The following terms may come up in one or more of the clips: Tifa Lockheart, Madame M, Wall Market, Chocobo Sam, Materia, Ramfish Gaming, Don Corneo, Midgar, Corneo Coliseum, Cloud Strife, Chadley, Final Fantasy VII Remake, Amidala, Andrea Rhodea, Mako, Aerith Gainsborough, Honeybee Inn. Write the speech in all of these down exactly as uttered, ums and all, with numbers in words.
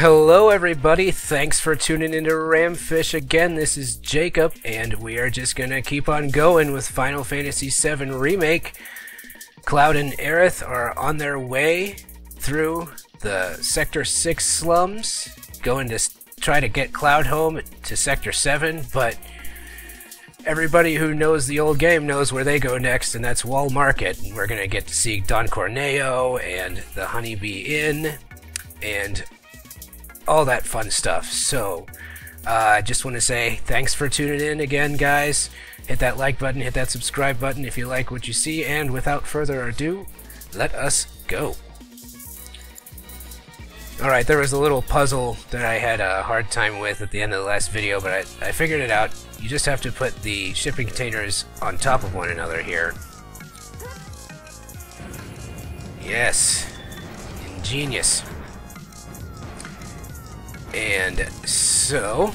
Hello everybody, thanks for tuning into Ramfish again. This is Jacob, and we are just gonna keep on going with Final Fantasy seven Remake. Cloud and Aerith are on their way through the Sector six slums, going to try to get Cloud home to Sector seven, but everybody who knows the old game knows where they go next, and that's Wall Market. And we're gonna get to see Don Corneo and the Honeybee Inn and all that fun stuff. So I uh, just want to say thanks for tuning in again, guys. Hit that like button, hit that subscribe button if you like what you see, and without further ado, let us go. Alright, there was a little puzzle that I had a hard time with at the end of the last video, but I, I figured it out. You just have to put the shipping containers on top of one another here. Yes. Ingenious. And so,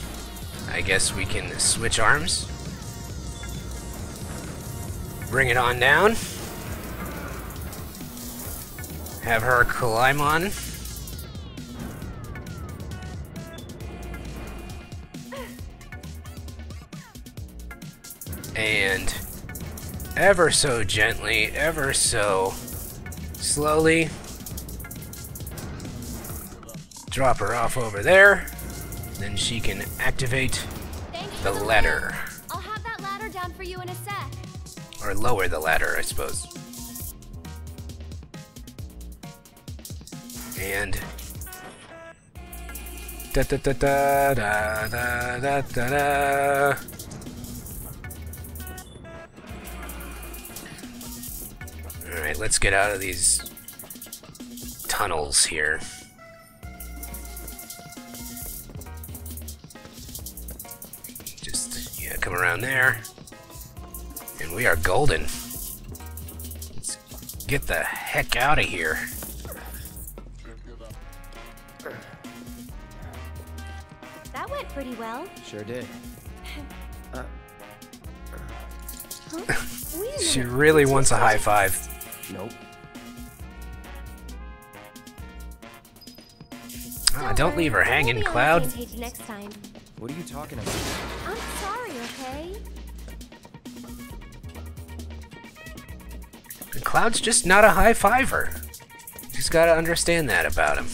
I guess we can switch arms. Bring it on down. Have her climb on. And ever so gently, ever so slowly, drop her off over there, then she can activate the ladder. I'll have that ladder down for you in a sec. Or lower the ladder, I suppose. And da da da da da da da da. All right, let's get out of these tunnels here. Come around there, and we are golden. Let's get the heck out of here. That went pretty well. Sure did. uh. Huh? She really wants a high five. Nope. Ah, don't leave her hanging, Cloud. Next time. What are you talking about? I'm sorry, okay? The Cloud's just not a high-fiver. You just gotta understand that about him.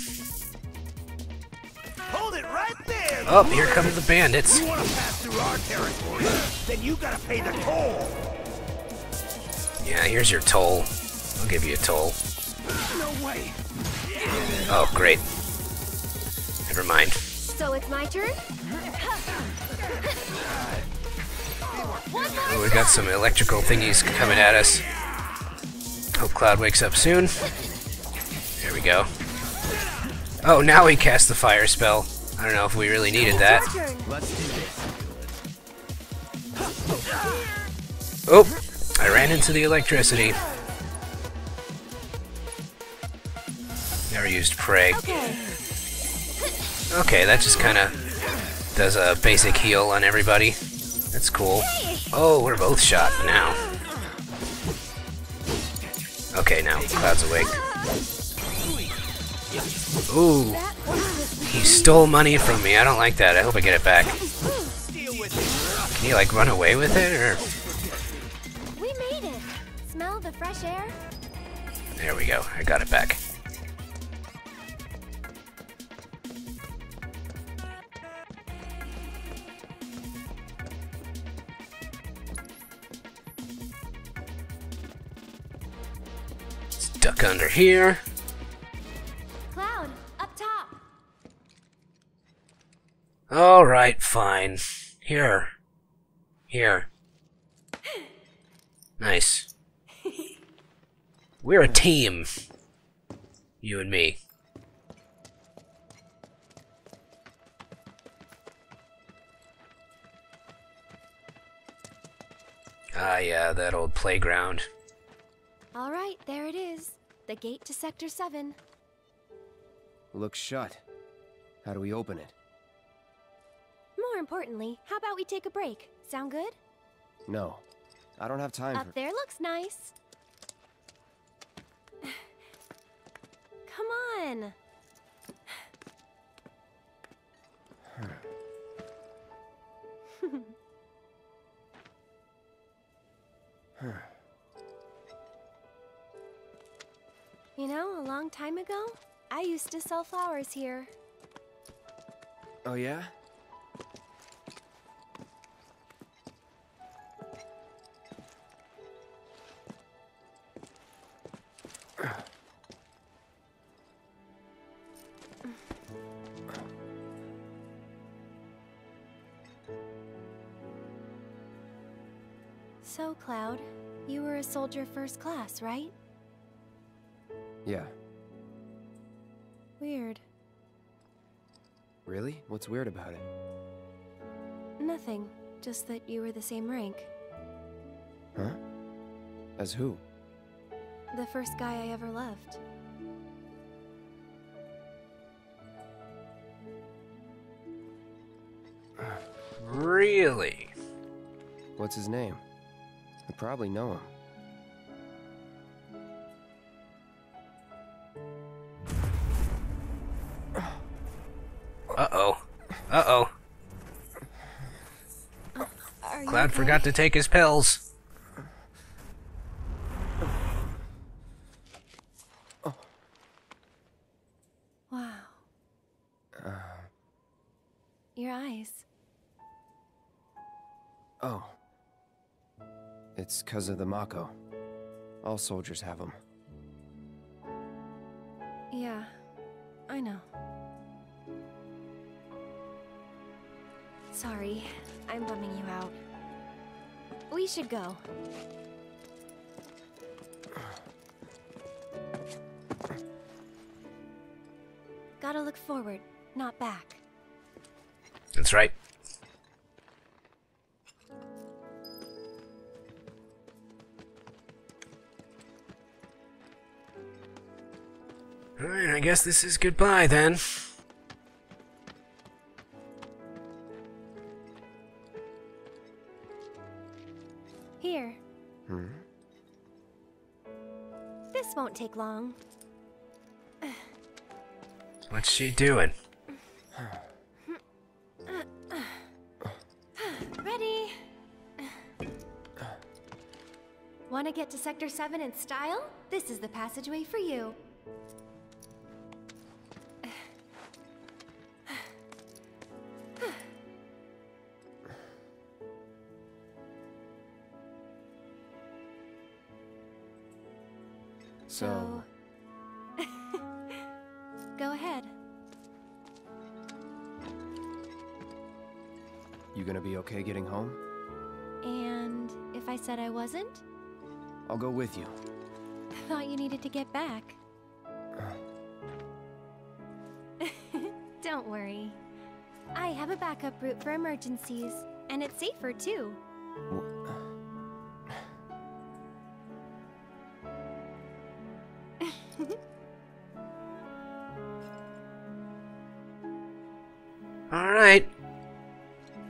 Hold it right there! Oh, here come the bandits. You wanna pass through our territory, then you gotta pay the toll. Yeah, here's your toll. I'll give you a toll. No way. Oh, great. Never mind. So it's my turn? Oh, we got some electrical thingies coming at us. Hope Cloud wakes up soon. There we go. Oh, now we cast the fire spell. I don't know if we really needed that. Oh, I ran into the electricity. Never used Prey. Okay, that just kind of does a basic heal on everybody. That's cool. Oh, we're both shot now. Okay, now Cloud's awake. Ooh. He stole money from me. I don't like that. I hope I get it back. Can he, like, run away with it, or...? We made it. Smell the fresh air? There we go. I got it back. Duck under here. Cloud, up top. All right, fine. Here. Here. Nice. We're a team. You and me. Ah, yeah, that old playground. All right, there it is. The gate to Sector seven. Looks shut. How do we open it? More importantly, how about we take a break? Sound good? No. I don't have time for... Up there looks nice. Come on. ago, I used to sell flowers here. Oh, yeah? So, Cloud, you were a soldier first class, right? Yeah. Weird. Really? What's weird about it? Nothing. Just that you were the same rank. Huh? As who? The first guy I ever loved. Really? What's his name? I probably know him. Uh-oh. Uh-oh. Cloud okay? forgot to take his pills. Wow. Uh, Your eyes. Oh. It's 'cause of the Mako. All soldiers have them. Yeah, I know. Sorry, I'm bumming you out. We should go. Gotta look forward, not back. That's right. Alright, I guess this is goodbye then. Here. Hmm? This won't take long. What's she doing? Ready? Want to get to Sector seven in style? This is the passageway for you. So... Go ahead. You gonna be okay getting home? And if I said I wasn't? I'll go with you. I thought you needed to get back. Don't worry. I have a backup route for emergencies, and it's safer too.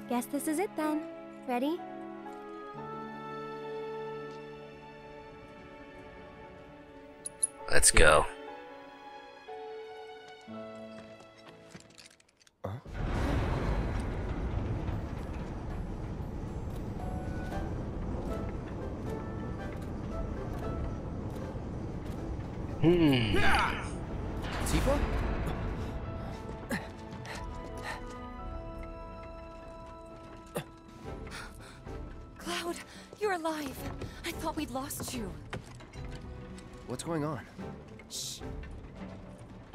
Guess this is it then. Ready? Let's go. Huh? Hmm. Yeah. Tifa? Alive. I thought we'd lost you. What's going on? Shh.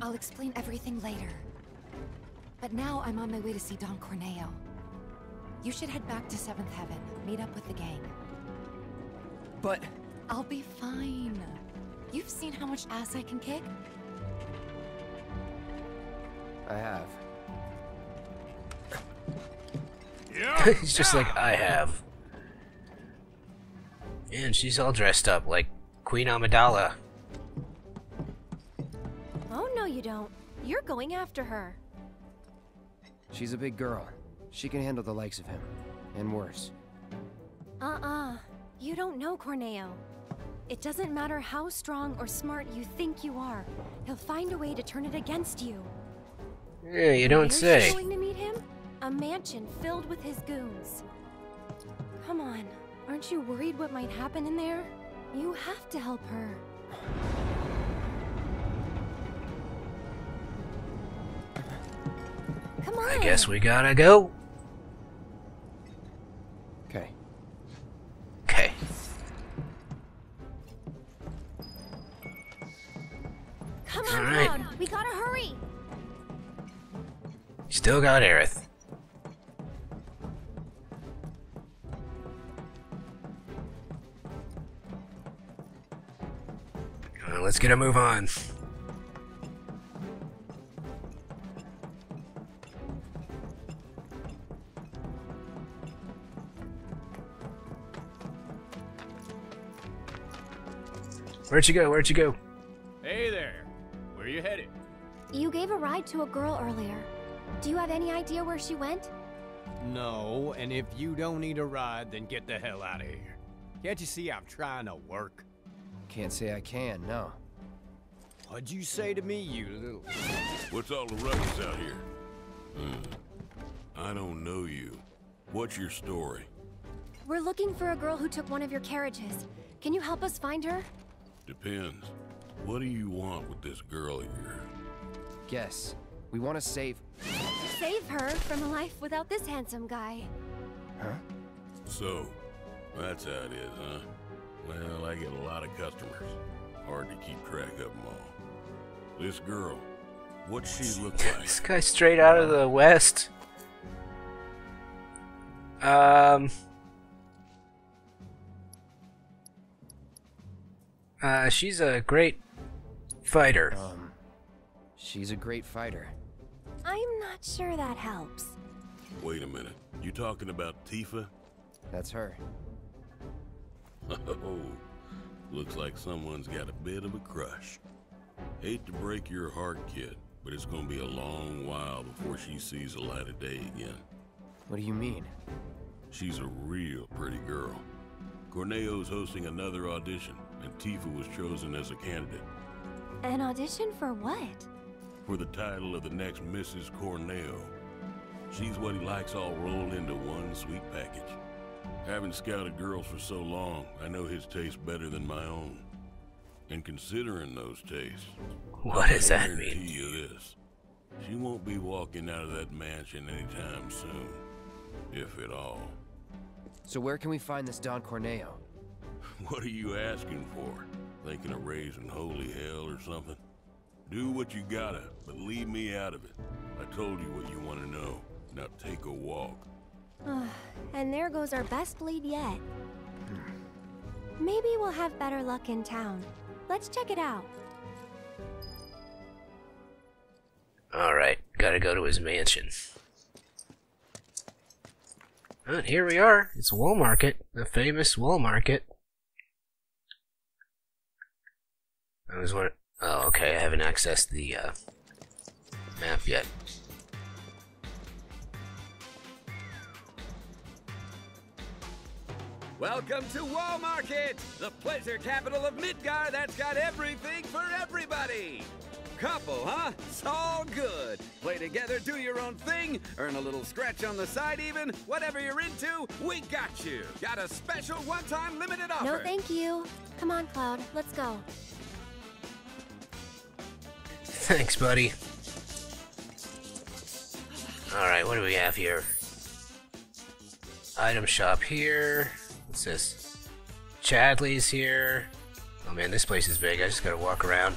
I'll explain everything later. But now I'm on my way to see Don Corneo. You should head back to Seventh Heaven, meet up with the gang. But... I'll be fine. You've seen how much ass I can kick? I have. He's just like, I have. And she's all dressed up like Queen Amidala. Oh, no you don't. You're going after her. She's a big girl. She can handle the likes of him. And worse. Uh-uh. You don't know Corneo. It doesn't matter how strong or smart you think you are. He'll find a way to turn it against you. Yeah, you don't say. Where's she going to meet him? A mansion filled with his goons. Come on. Aren't you worried what might happen in there? You have to help her. Come on. I guess we gotta go. Okay. Okay. Come on, right. Cloud. We gotta hurry. Still got Aerith. Well, let's get a move on. Where'd you go? Where'd you go? Hey there. Where are you headed? You gave a ride to a girl earlier. Do you have any idea where she went? No, and if you don't need a ride, then get the hell out of here. Can't you see I'm trying to work? Can't say I can, no. What'd you say to me, you little... What's all the ruckus out here? Hmm. I don't know you. What's your story? We're looking for a girl who took one of your carriages. Can you help us find her? Depends. What do you want with this girl of yours? Guess. We want to save... Save her from a life without this handsome guy. Huh? So, that's how it is, huh? Well, I get a lot of customers. Hard to keep track of them all. This girl, what's she look like? This guy straight out of the West. Um... Uh, she's a great fighter. Um, she's a great fighter. I'm not sure that helps. Wait a minute. You talking about Tifa? That's her. Oh, looks like someone's got a bit of a crush. Hate to break your heart, kid, but it's gonna be a long while before she sees the light of day again. What do you mean? She's a real pretty girl. Corneo's hosting another audition, and Tifa was chosen as a candidate. An audition for what? For the title of the next Missus Corneo. She's what he likes all rolled into one sweet package. Haven't scouted girls for so long, I know his taste better than my own. And considering those tastes... What does that mean? I guarantee you this. She won't be walking out of that mansion anytime soon. If at all. So where can we find this Don Corneo? What are you asking for? Thinking of raising holy hell or something? Do what you gotta, but leave me out of it. I told you what you want to know. Now take a walk. Uh, and there goes our best lead yet. Maybe we'll have better luck in town. Let's check it out. Alright, gotta go to his mansion. And here we are. It's Wall Market, the famous Wall Market. I was wondering. Oh, okay. I haven't accessed the uh, map yet. Welcome to Wall Market, the pleasure capital of Midgar that's got everything for everybody. Couple, huh? It's all good. Play together, do your own thing, earn a little scratch on the side even. Whatever you're into, we got you. Got a special one-time limited offer. No, thank you. Come on, Cloud. Let's go. Thanks, buddy. Alright, what do we have here? Item shop here. What's this? Chadley's here. Oh man, this place is big. I just gotta walk around.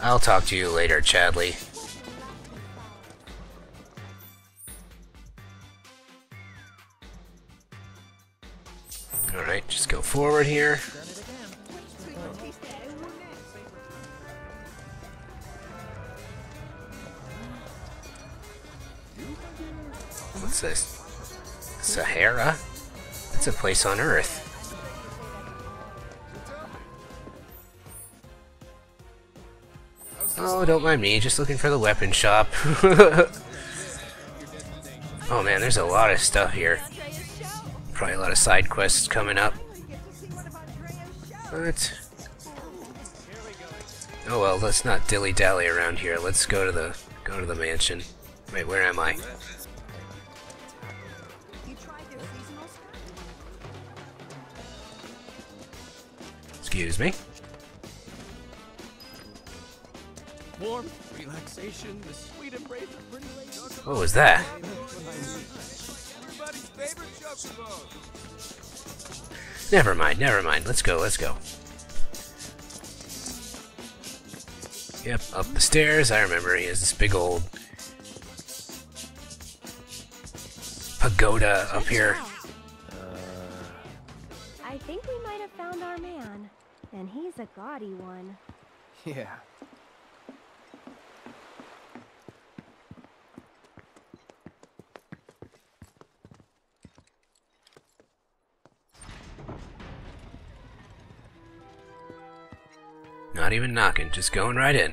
I'll talk to you later, Chadley. Alright, just go forward here. What's this? Sahara? That's a place on Earth. Oh, don't mind me, just looking for the weapon shop. Oh man, there's a lot of stuff here. Probably a lot of side quests coming up. But... oh well, let's not dilly-dally around here. Let's go to the go to the mansion. Wait, where am I? Excuse me. Warmth, relaxation, the sweet embrace of pretty late. What was that? Everybody's favorite Chocobo. Never mind, never mind. Let's go, let's go. Yep, up the stairs. I remember he has this big old pagoda up here. I think we might have found our man, and he's a gaudy one. Yeah. Not even knocking, just going right in.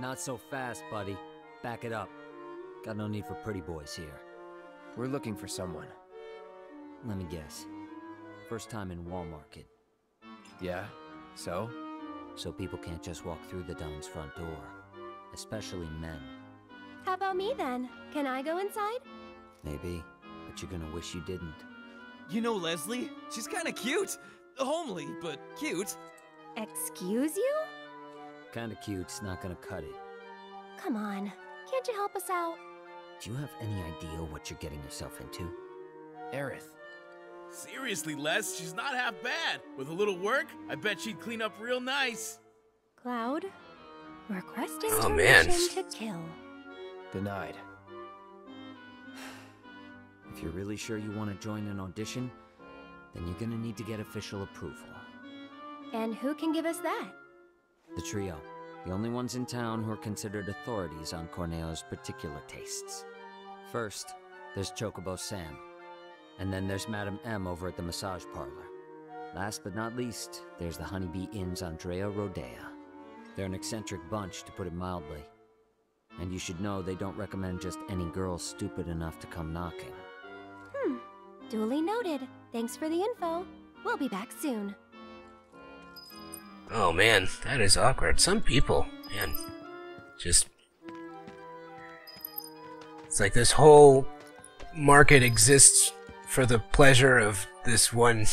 Not so fast, buddy. Back it up. Got no need for pretty boys here. We're looking for someone. Let me guess. First time in Wall Market. Yeah? So? So people can't just walk through the Don's front door. Especially men. How about me then? Can I go inside? Maybe, but you're gonna wish you didn't. You know Leslie? She's kinda cute! Homely, but cute. Excuse you? Kinda cute's not gonna cut it. Come on, can't you help us out? Do you have any idea what you're getting yourself into? Aerith. Seriously, Les, she's not half bad. With a little work, I bet she'd clean up real nice. Cloud, requesting oh, permission man. to kill. Denied. If you're really sure you want to join an audition, then you're gonna need to get official approval. And who can give us that? The trio. The only ones in town who are considered authorities on Corneo's particular tastes. First, there's Chocobo Sam. And then there's Madame M over at the massage parlor. Last but not least, there's the Honeybee Inn's Andrea Rhodea. They're an eccentric bunch, to put it mildly. And you should know they don't recommend just any girl stupid enough to come knocking. Hmm. Duly noted. Thanks for the info. We'll be back soon. Oh man, that is awkward. Some people, man, just... It's like this whole market exists for the pleasure of this one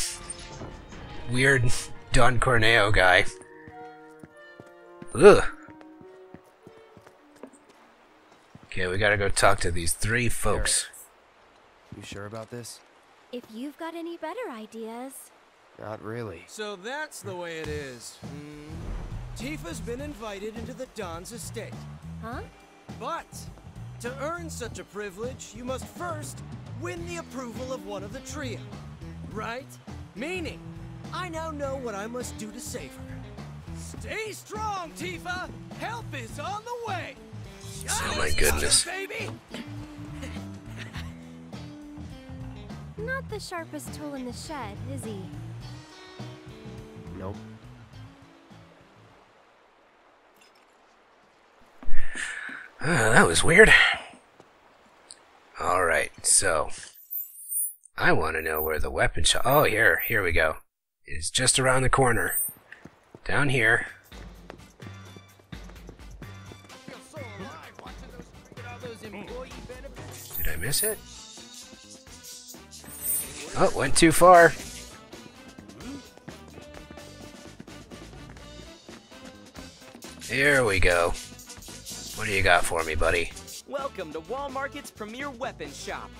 weird Don Corneo guy. Ugh. Okay, we gotta go talk to these three folks. You sure about this? If you've got any better ideas... Not really. So that's the way it is. Hmm. Tifa's been invited into the Don's estate. Huh? But to earn such a privilege, you must first win the approval of one of the trio. Right? Meaning, I now know what I must do to save her. Stay strong, Tifa! Help is on the way! Shut oh my goodness. Up, baby! Not the sharpest tool in the shed, is he? Nope. Uh, that was weird. Alright, so... I want to know where the weapon shop... Oh, here. Here we go. It's just around the corner. Down here. Did I miss it? Oh, went too far. Here we go. What do you got for me, buddy? Welcome to Wall Market's premier weapon shop.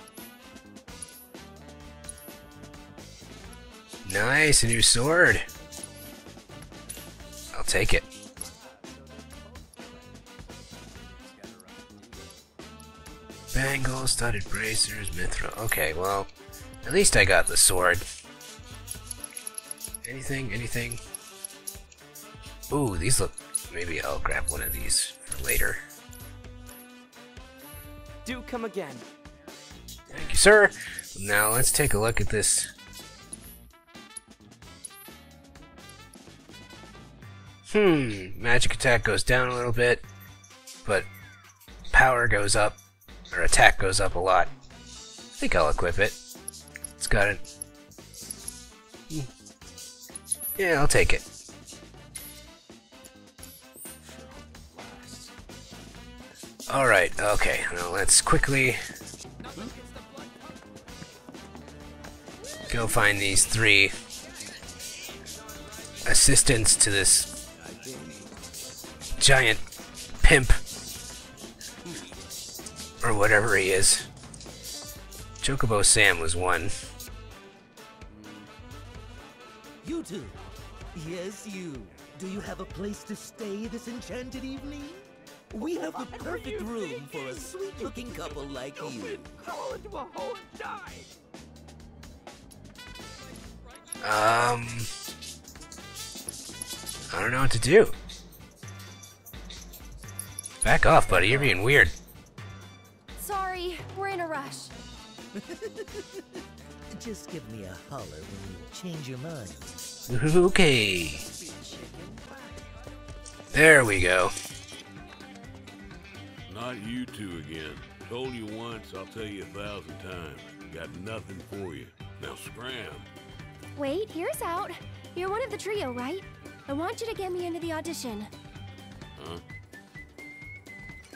Nice, a new sword. I'll take it. Bangles, studded bracers, mithra. Okay, well, at least I got the sword. Anything, anything? Ooh, these look... Maybe I'll grab one of these for later. Do come again. Thank you, sir. Now let's take a look at this. Hmm. Magic attack goes down a little bit, but power goes up, or attack goes up a lot. I think I'll equip it. It's got it. Yeah, I'll take it. Alright, okay, now let's quickly go find these three assistants to this giant pimp, or whatever he is. Chocobo Sam was one. You two. Yes, you. Do you have a place to stay this enchanted evening? We have the perfect room for a sweet-looking couple like you. Um... I don't know what to do. Back off, buddy. You're being weird. Sorry. We're in a rush. Just give me a holler when you change your mind. Okay. There we go. Not you two again. Told you once, I'll tell you a thousand times. Got nothing for you. Now scram. Wait, here's out. You're one of the trio, right? I want you to get me into the audition. Huh?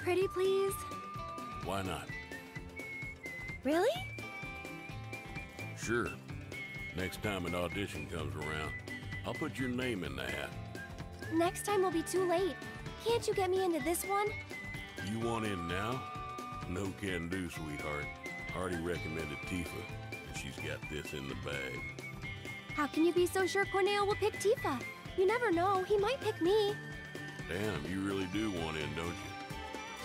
Pretty please? Why not? Really? Sure. Next time an audition comes around, I'll put your name in the hat. Next time will be too late. Can't you get me into this one? You want in now? No can do, sweetheart. Already recommended Tifa, and she's got this in the bag. How can you be so sure Corneo will pick Tifa? You never know, he might pick me. Damn, you really do want in, don't you?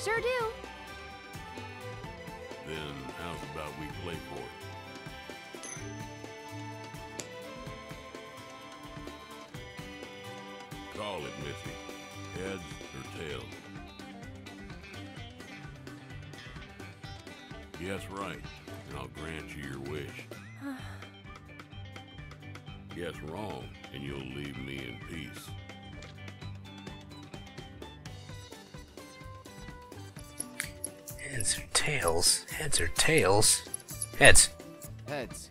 Sure do. Then how's about we play for it? Call it, Missy. Heads or tails? Yes, right. And I'll grant you your wish. Yes, wrong. And you'll leave me in peace. Heads or tails? Heads or tails? Heads. Heads.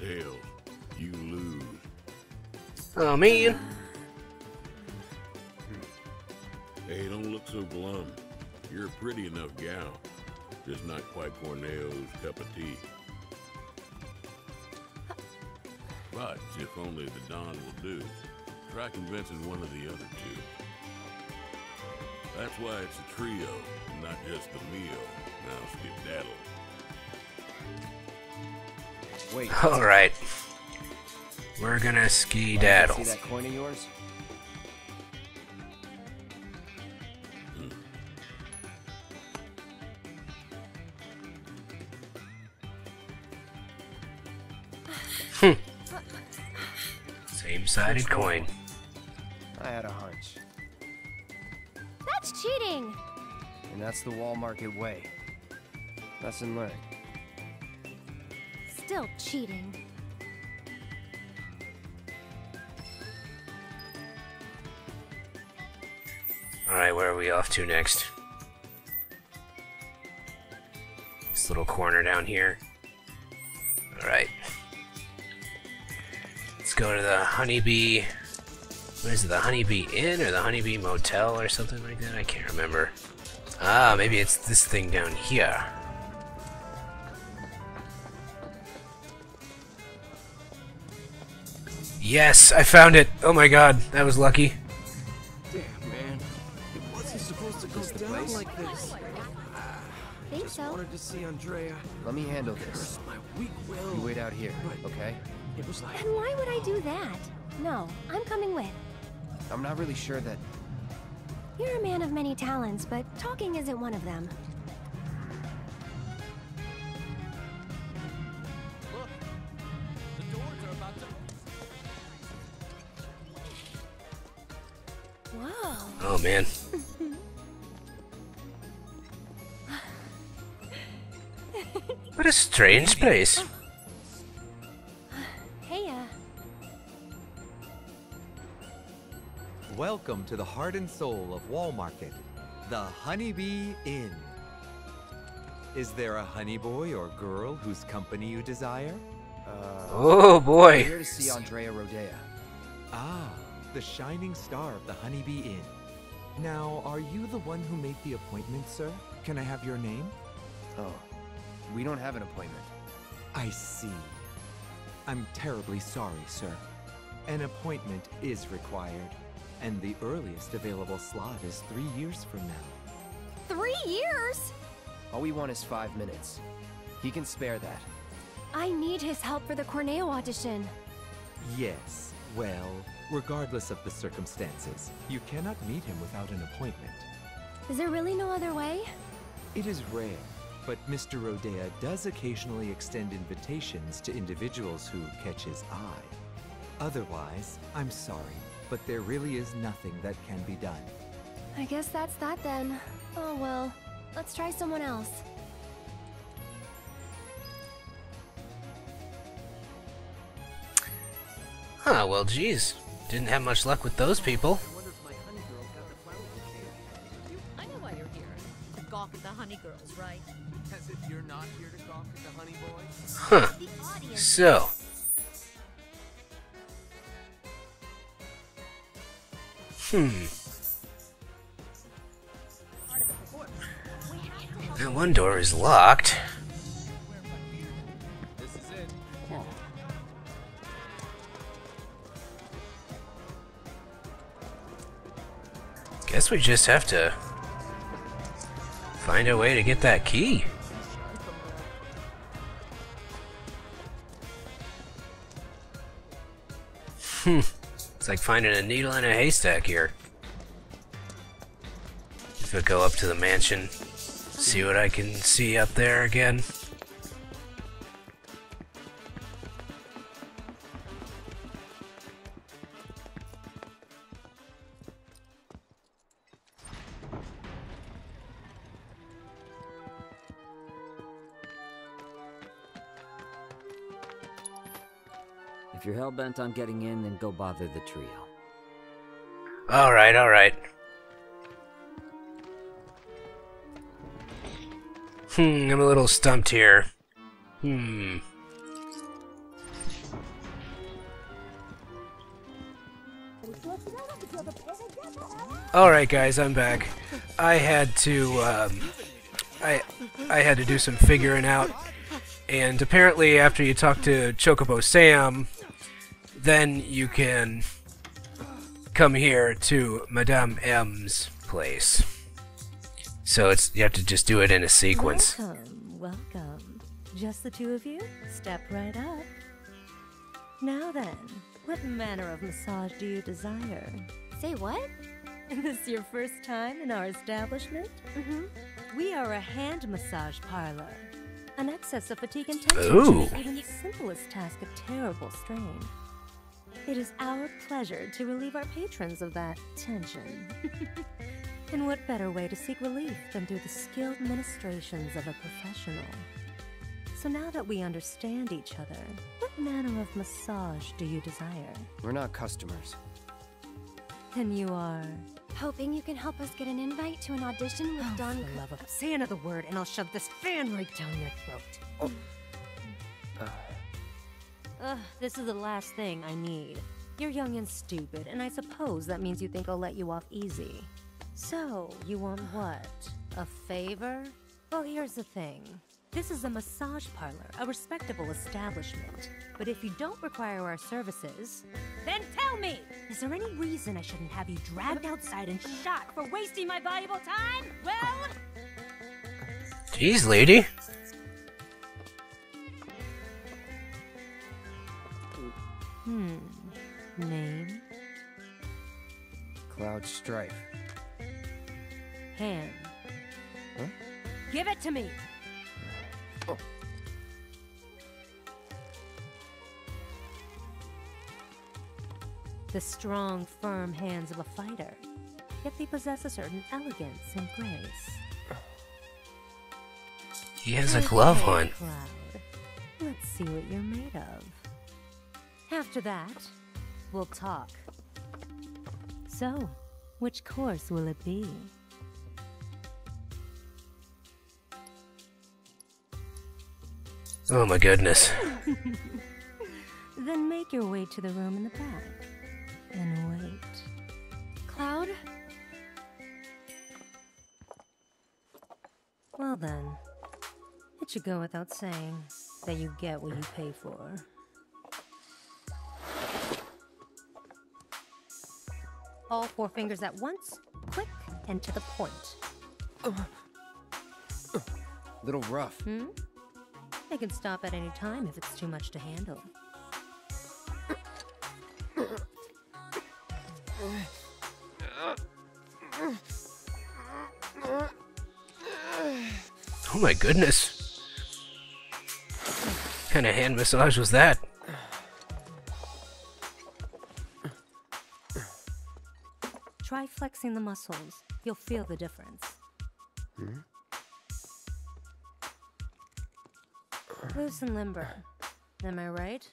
Tails. You lose. Oh man! Hey, don't look so glum. You're a pretty enough gal, just not quite Corneo's cup of tea. But if only the Don will do, try convincing one of the other two. That's why it's a trio, and not just a meal. Now skedaddle. Wait. All right. We're gonna skedaddle. See that coin of yours? Hmm. Hmm. Same-sided coin. I had a hunch. That's cheating. And that's the Wall Market way. Lesson learned. Still cheating. Alright, where are we off to next? This little corner down here. Alright. Let's go to the Honeybee... What is it, the Honeybee Inn or the Honeybee Motel or something like that? I can't remember. Ah, maybe it's this thing down here. Yes, I found it! Oh my god, that was lucky. Down like this. I just wanted to see Andrea. Let me handle this. You wait out here, okay? It was like, and why would I do that? No, I'm coming with. I'm not really sure that... You're a man of many talents, but talking isn't one of them. Look, the doors are about to... Whoa. Oh, man. What a strange place. Hey, uh. Welcome to the heart and soul of Wall Market, the Honeybee Inn. Is there a honey boy or girl whose company you desire? Uh, oh boy. I'm here to see Andrea Rhodea. Ah, the shining star of the Honeybee Inn. Now, are you the one who made the appointment, sir? Can I have your name? Oh, we don't have an appointment. I see. I'm terribly sorry, sir. An appointment is required, and the earliest available slot is three years from now. Three years? All we want is five minutes. He can spare that. I need his help for the Corneo audition. Yes, well, regardless of the circumstances, you cannot meet him without an appointment. Is there really no other way? It is rare, but Mister Rhodea does occasionally extend invitations to individuals who catch his eye. Otherwise, I'm sorry, but there really is nothing that can be done. I guess that's that then. Oh well, let's try someone else. Ah, well, geez. Didn't have much luck with those people. I wonder if my honey girl got the flower bouquet. I know why you're here. To gawk at the honey girls, right? As if you're not here to gawk at the honey boys. Huh. So. Hmm. That one door is locked. Guess we just have to find a way to get that key. Hmm. It's like finding a needle in a haystack here. If I go up to the mansion, see what I can see up there again. If you're hell-bent on getting in, then go bother the trio. Alright, alright. Hmm, I'm a little stumped here. Hmm. Alright guys, I'm back. I had to, um... I, I had to do some figuring out. And apparently after you talk to Chocobo Sam... then you can come here to Madame M's place. So it's you have to just do it in a sequence. Welcome, welcome. Just the two of you? Step right up. Now then, what manner of massage do you desire? Say what? Is this your first time in our establishment? Mm-hmm. We are a hand massage parlor. An excess of fatigue and tension is even the simplest task of terrible strain. It is our pleasure to relieve our patrons of that tension. And what better way to seek relief than through the skilled ministrations of a professional? So now that we understand each other, what manner of massage do you desire? We're not customers. Then you are... hoping you can help us get an invite to an audition with oh, Don Corneo. For love of... Say another word and I'll shove this fan right down your throat. Oh. Uh. Ugh, this is the last thing I need. You're young and stupid, and I suppose that means you think I'll let you off easy. So, you want what? A favor? Well, here's the thing. This is a massage parlor, a respectable establishment. But if you don't require our services... then tell me! Is there any reason I shouldn't have you dragged outside and shot for wasting my valuable time? Well... Jeez, lady. Hmm. Name? Cloud Strife. Hand. Huh? Give it to me! Oh. The strong, firm hands of a fighter. Yet they possess a certain elegance and grace. He has a glove on. Cloud. Let's see what you're made of. After that, we'll talk. So, which course will it be? Oh my goodness. Then make your way to the room in the back. And wait. Cloud? then, it should go without saying that you get what you pay for. All four fingers at once, quick and to the point. Uh, uh, little rough. Hmm? They can stop at any time if it's too much to handle. Oh my goodness. What kind of hand massage was that? Try flexing the muscles. You'll feel the difference. Hmm? Loose and limber. Am I right?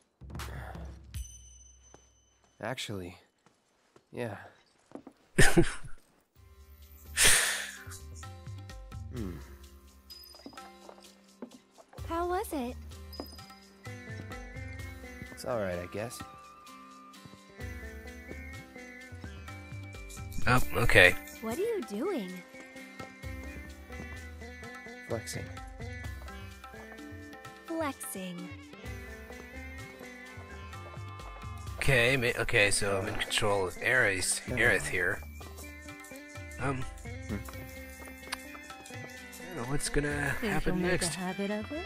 Actually, yeah. Hmm. How was it? It's all right, I guess. Oh, okay. What are you doing? Flexing. Flexing. Okay, ma okay, so I'm in control of Aerith, Aerith here. Um, hmm. I don't know what's gonna think happen you'll next. Make a habit of it?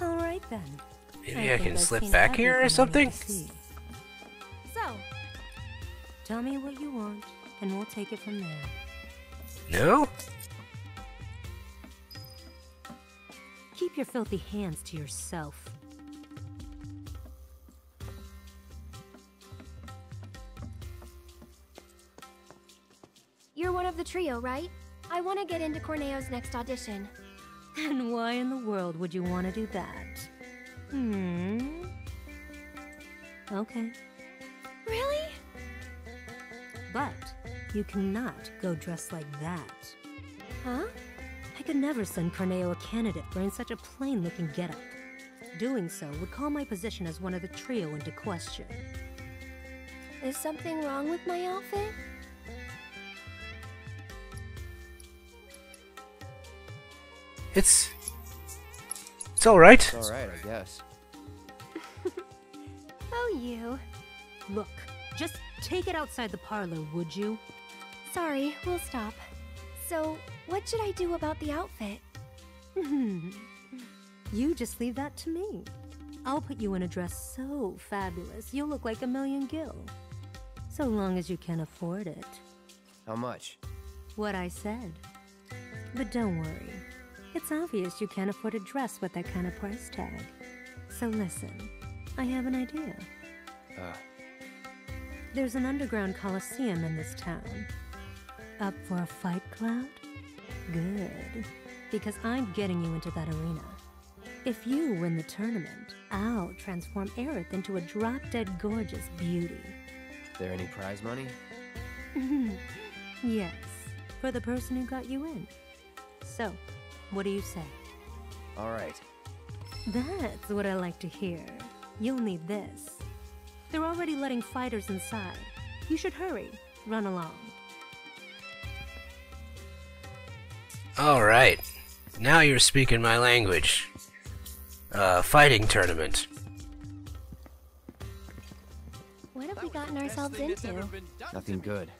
All right then. Maybe I, I can slip back here or something. So, tell me what you want, and we'll take it from there. No. Keep your filthy hands to yourself. You're one of the trio, right? I want to get into Corneo's next audition. And why in the world would you want to do that? Hmm. Okay. Really? But you cannot go dressed like that. Huh? I could never send Corneo a candidate wearing such a plain-looking getup. Doing so would call my position as one of the trio into question. Is something wrong with my outfit? It's... It's alright. It's alright, I guess. Oh, you. Look, just take it outside the parlor, would you? Sorry, we'll stop. So, what should I do about the outfit? You just leave that to me. I'll put you in a dress so fabulous, you'll look like a million gil. So long as you can afford it. How much? What I said. But don't worry. It's obvious you can't afford a dress with that kind of price tag. So listen, I have an idea. Uh. There's an underground coliseum in this town. Up for a fight, Cloud? Good. Because I'm getting you into that arena. If you win the tournament, I'll transform Aerith into a drop-dead gorgeous beauty. There any prize money? Yes. For the person who got you in. So, what do you say? All right. That's what I like to hear. You'll need this. They're already letting fighters inside. You should hurry. Run along. Alright, now you're speaking my language. Uh, fighting tournament. What have we gotten ourselves into? Nothing good.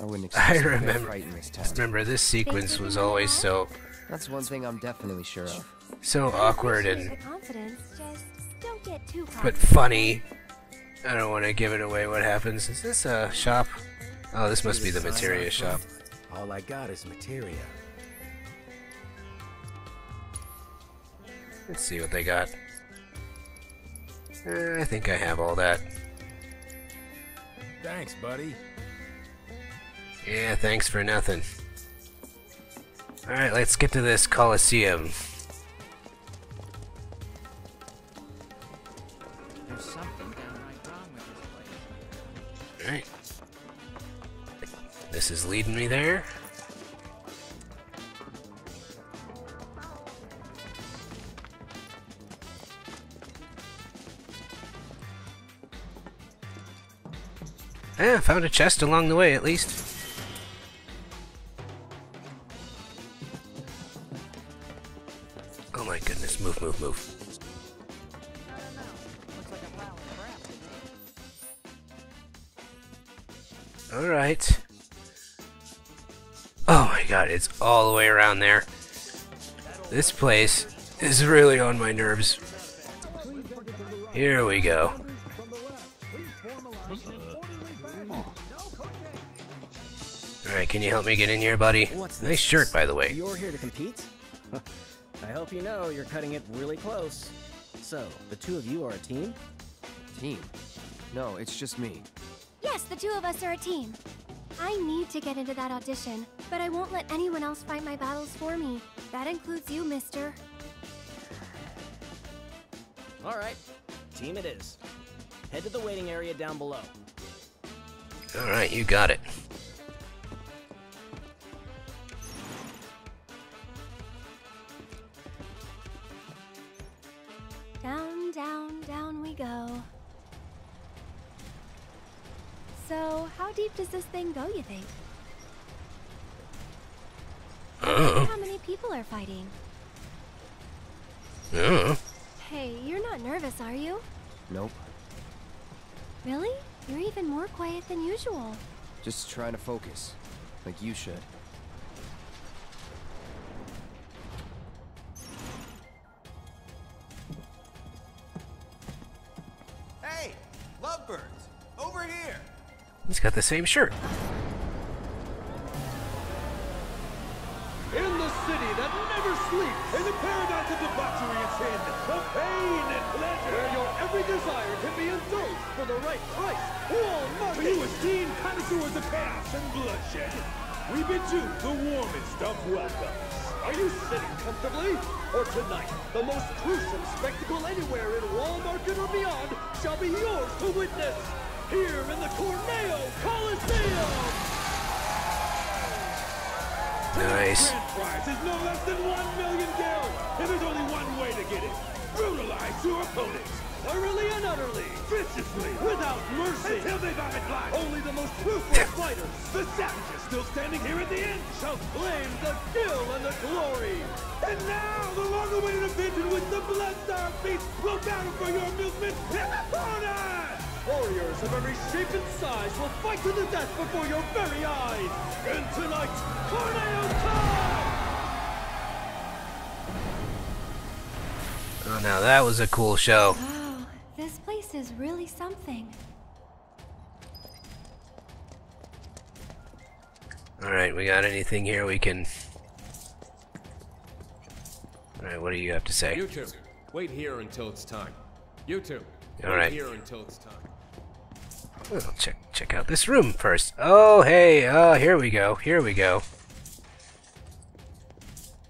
I wouldn't expect I remember, remember this sequence was always so... That's one thing I'm definitely sure of. So awkward and... But funny. I don't want to give it away what happens. Is this a shop? Oh, this must be the materia shop. All I got is materia. Let's see what they got. Uh, I think I have all that. Thanks, buddy. Yeah, thanks for nothing. Alright, let's get to this Coliseum. There's something downright wrong with this place. Alright. This is leading me there. Ah, found a chest along the way, at least. Oh my goodness, move, move, move. Alright. Oh my god, it's all the way around there. This place is really on my nerves. Here we go. Alright, can you help me get in here, buddy? Nice shirt, by the way. You're here to compete? I hope you know you're cutting it really close. So, the two of you are a team? Team? No, it's just me. Yes, the two of us are a team. I need to get into that audition, but I won't let anyone else fight my battles for me. That includes you, mister. All right, team it is. Head to the waiting area down below. All right, you got it. Down, down, down we go. So, how deep does this thing go, you think? Uh-oh. How many people are fighting? Uh-oh. Hey, you're not nervous, are you? Nope. Really? You're even more quiet than usual. Just trying to focus, like you should. Hey, lovebirds, over here! He's got the same shirt. In the city that never sleeps, in the paradise of debauchery and sin, of pain and pleasure, where your every desire can be indulged for the right price. Wall Market! You esteemed connoisseurs of chaos and bloodshed, we bid you the warmest of welcomes. Are you sitting comfortably? Or tonight, the most gruesome spectacle anywhere in Wall Market or beyond shall be yours to witness. Here in the Corneo Coliseum! Nice. The grand prize is no less than one million gil, and there's only one way to get it. Brutalize your opponents, thoroughly and utterly, viciously, without mercy, until they vomit blood. Only the most ruthless fighters, the savages still standing here at the end, shall claim the gil and the glory. And now, the long-awaited division with the blood-starved beast will battle for your amusement. Upon us! Warriors of every shape and size will fight to the death before your very eyes! And tonight, Corneo time! Oh, now that was a cool show. Wow, this place is really something. Alright, we got anything here we can... Alright, what do you have to say? You two, wait here until it's time. You two, wait right. here until it's time. Well, check check out this room first. Oh, hey, oh, here we go, here we go.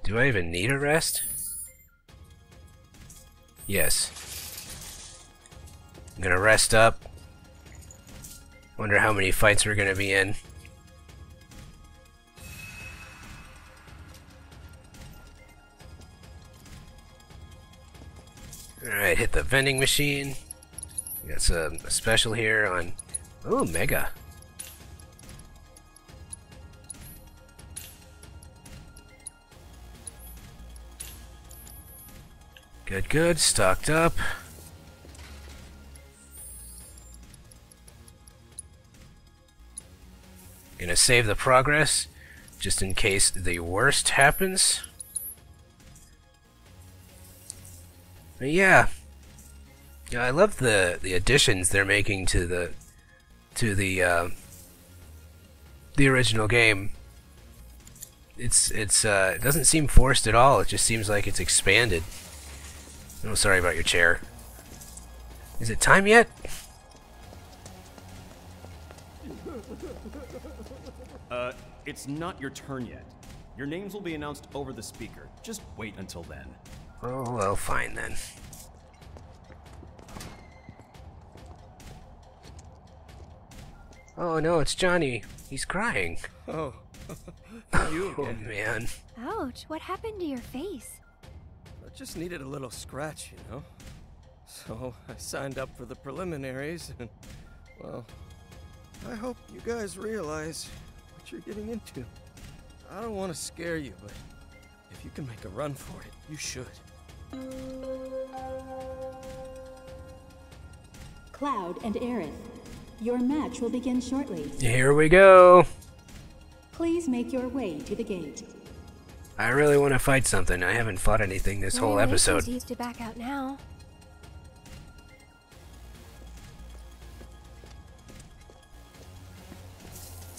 Do I even need a rest? Yes. I'm gonna rest up. Wonder how many fights we're gonna be in. Alright, hit the vending machine. We got some special here on... Oh, Mega. Good, good. Stocked up. Gonna save the progress, just in case the worst happens. But yeah. Yeah, I love the the additions they're making to the to the uh, the original game. It's it's uh, it doesn't seem forced at all. It just seems like it's expanded. Oh, sorry about your chair. Is it time yet? Uh, it's not your turn yet. Your names will be announced over the speaker. Just wait until then. Oh well, fine then. Oh no, it's Johnny. He's crying. Oh, you oh, man. Ouch, what happened to your face? I just needed a little scratch, you know? So I signed up for the preliminaries and, well, I hope you guys realize what you're getting into. I don't want to scare you, but if you can make a run for it, you should. Cloud and Aerith, your match will begin shortly. Here we go. Please make your way to the gate. I really want to fight something. I haven't fought anything this whole episode. Used to back out now.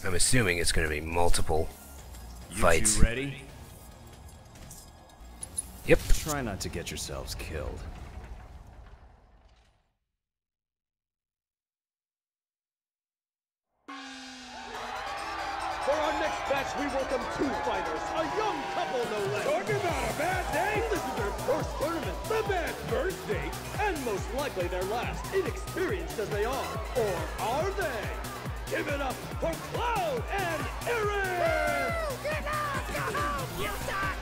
I'm assuming it's going to be multiple you fights. You ready? Yep. Try not to get yourselves killed. For our next batch, we welcome two fighters, a young couple no less. Talking about a bad day? This is their first tournament, the bad first date, and most likely their last, inexperienced as they are. Or are they? Give it up for Cloud and Aerith! Woo! Get out! Go home! You suck!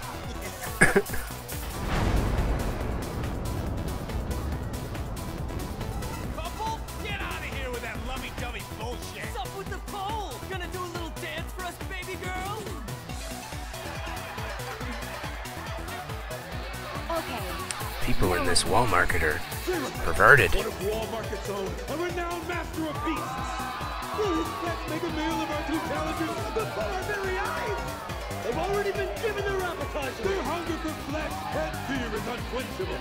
Couple? Get out of here with that lovey-dovey bullshit! What's up with the pole? Gonna do a little dance for us, baby girl? Okay. People in this Wall Market are perverted. One of Wall Market's own, a renowned master of beasts. Please, let's make a meal of our two challengers before our very eyes! They've already been given their appetizer! Their hunger for flesh and fear is unquenchable!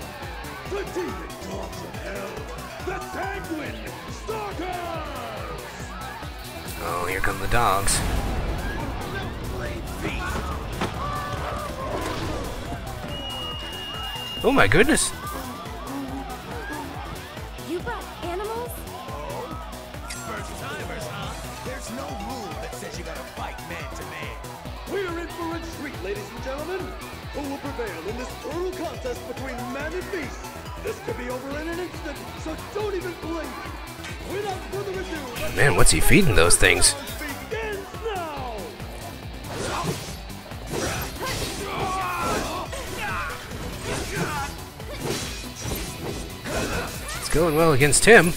The demon dogs of hell! The sanguine stalkers! Oh, here come the dogs. Oh my goodness! You brought animals? First-timers, huh? There's no rule that says you gotta fight man-to-man. We're in for a treat, ladies and gentlemen. Who will prevail in this brutal contest between man and beast? This could be over in an instant, so don't even blink. Without further ado... Man, what's he feeding those things? ...begins now! It's going well against him.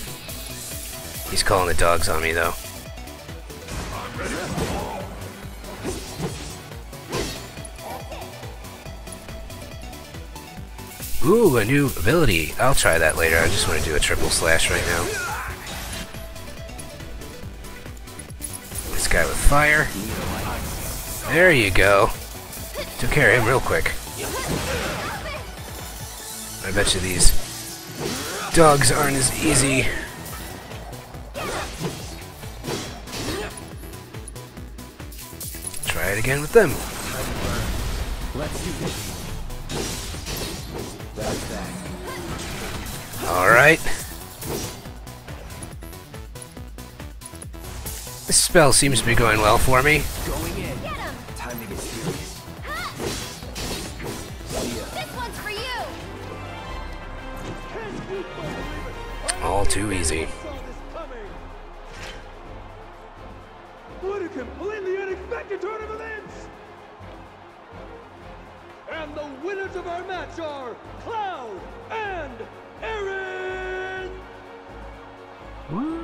He's calling the dogs on me, though. Ooh, a new ability. I'll try that later. I just want to do a triple slash right now. This guy with fire. There you go. Took care of him real quick. I bet you these dogs aren't as easy. Try it again with them. Alright. This spell seems to be going well for me. All too easy. What a completely unexpected turn of events! And the winners of our match are Cloud and Aerith! Woo.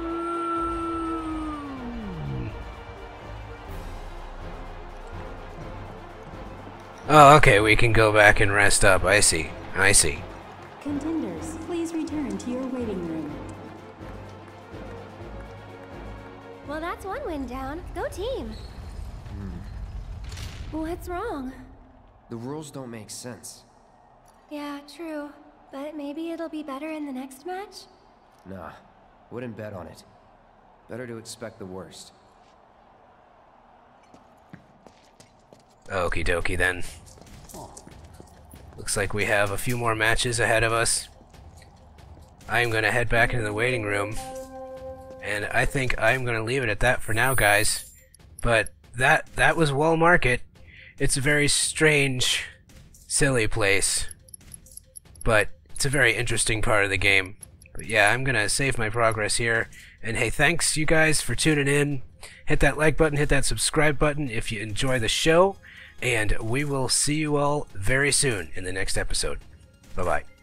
Oh, okay, we can go back and rest up. I see. I see. Contenders, please return to your waiting room. Well, that's one win down. Go team! Hmm. What's wrong? The rules don't make sense. Yeah, true. But maybe it'll be better in the next match? Nah. Wouldn't bet on it. Better to expect the worst. Okie dokie then. Looks like we have a few more matches ahead of us. I'm gonna head back into the waiting room. And I think I'm going to leave it at that for now, guys. But that that was Wall Market. It's a very strange, silly place. But it's a very interesting part of the game. But yeah, I'm going to save my progress here. And hey, thanks you guys for tuning in. Hit that like button, hit that subscribe button if you enjoy the show. And we will see you all very soon in the next episode. Bye-bye.